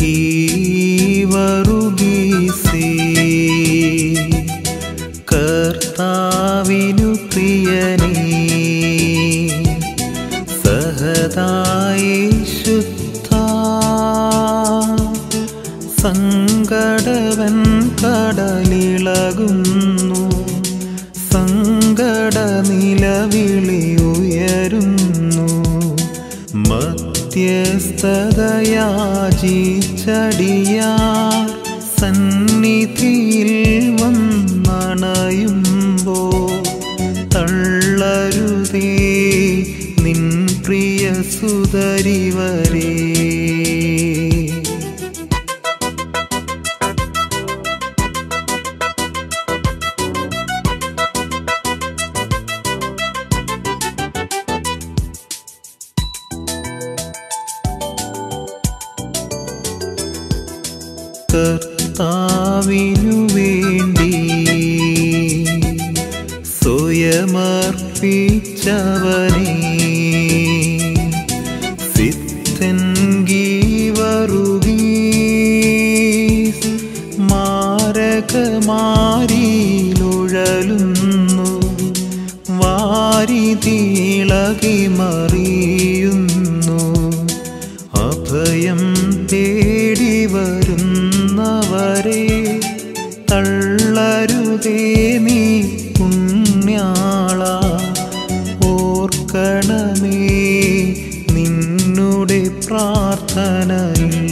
जीवरु गीसे कर्ताविनु प्रियने सहदाये शुद्धा संगडवन कडलिलगुन्नु संगड निलविलियुयरुन्नु യാചിച്ചടിയാർ സന്നിധിയിൽ വന്നണയുമ്പോ തള്ളരുതേ നിൻ പ്രിയ സുതരിവരേ. കർത്താവിനു വേണ്ടി സ്വയമർപ്പിച്ചവനെ സിദ്ധൻ ഗീവറുഗീസ് മാരകമാരിയിലുഴലുന്നു വാരിതിളകി മറിയുന്നു അഭയം തേടി വരുന്നു വരെ തള്ളരുതേ നീ പുണ്യാള ഓർക്കണമേ നിന്നുടെ പ്രാർത്ഥനയിൽ.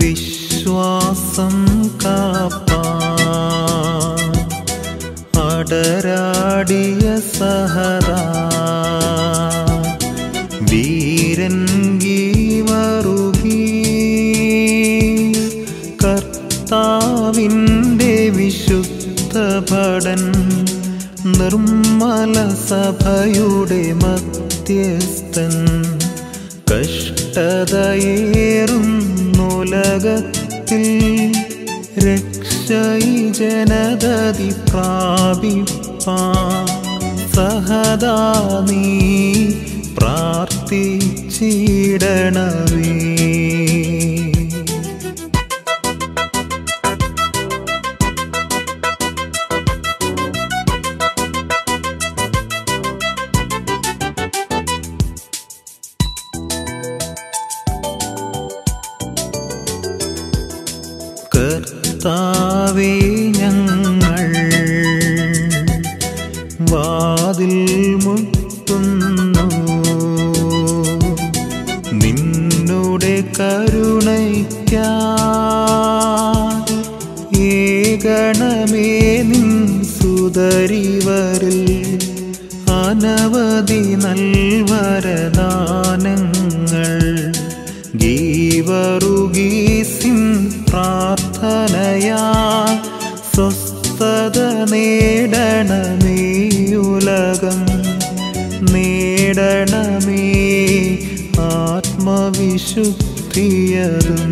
വിശ്വാസം കാപ്പാൻ അടരാടിയ സഹദാ വീരൻ ഗീവറുഗീസ് കർത്താവിൻ്റെ വിശുദ്ധഭടൻ നിർമ്മല സഭയുടെ മധ്യസ്ഥൻ കഷ്ടതയേറുന്ന ഉലകത്തിൽ രക്ഷയി ജനതതി പ്രാപിപ്പാ സഹദാ നീ പ്രാർത്ഥിച്ചിടണമേ. കർത്താവേ ഞങ്ങൾ വാതിൽ മുട്ടുന്നു നിന്നുടെ കരുണയ്ക്കായി ഏകണമേ നിൻ സുതരിവരിൽ അനവധി നൽവരദാനങ്ങൾ ഗീവറുഗീസിൻ പ്രാർത്ഥനയാ സ്വസ്ഥത നേടണമേ ഉലകം നേടണമേ ആത്മവിശുദ്ധിയതും.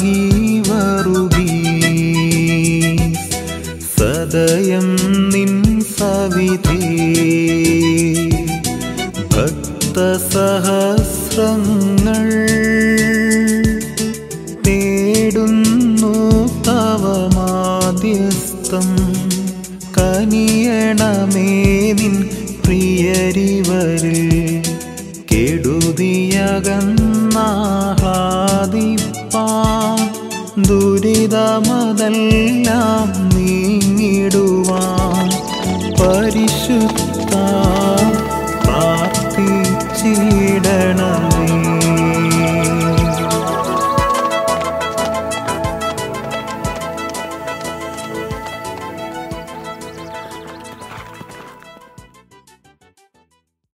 ഗീവറുഗീസ് സദയം നിൻ സവിധേ ഭക്തസഹസ്രങ്ങൾ തേടുന്നു തവ മാധ്യസ്ഥം കനിയണമേ നിൻ പ്രിയരിവരിൽ കെടുതിയകന്നാഹ്ലാദിപ്പാൻ ദുരിതമതെല്ലാം നീങ്ങിടുവാൻ പരിശുദ്ധ പ്രാർത്ഥിച്ചിടണം.